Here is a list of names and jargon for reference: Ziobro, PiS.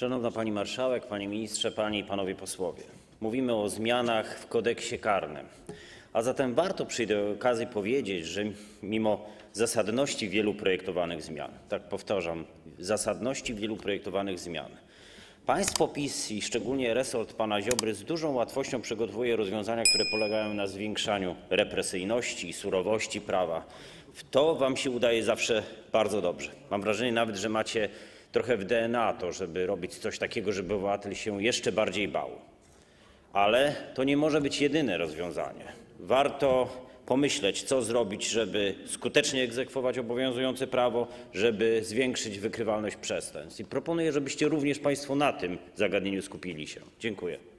Szanowna Pani Marszałek, Panie Ministrze, Panie i Panowie Posłowie. Mówimy o zmianach w kodeksie karnym, a zatem warto przy tej okazji powiedzieć, że mimo zasadności wielu projektowanych zmian, tak powtarzam, zasadności wielu projektowanych zmian, państwo PiS i szczególnie resort Pana Ziobry z dużą łatwością przygotowuje rozwiązania, które polegają na zwiększaniu represyjności i surowości prawa. W to Wam się udaje zawsze bardzo dobrze. Mam wrażenie nawet, że macie trochę w DNA to, żeby robić coś takiego, żeby obywatel się jeszcze bardziej bał. Ale to nie może być jedyne rozwiązanie. Warto pomyśleć, co zrobić, żeby skutecznie egzekwować obowiązujące prawo, żeby zwiększyć wykrywalność przestępstw. I proponuję, żebyście również Państwo na tym zagadnieniu skupili się. Dziękuję.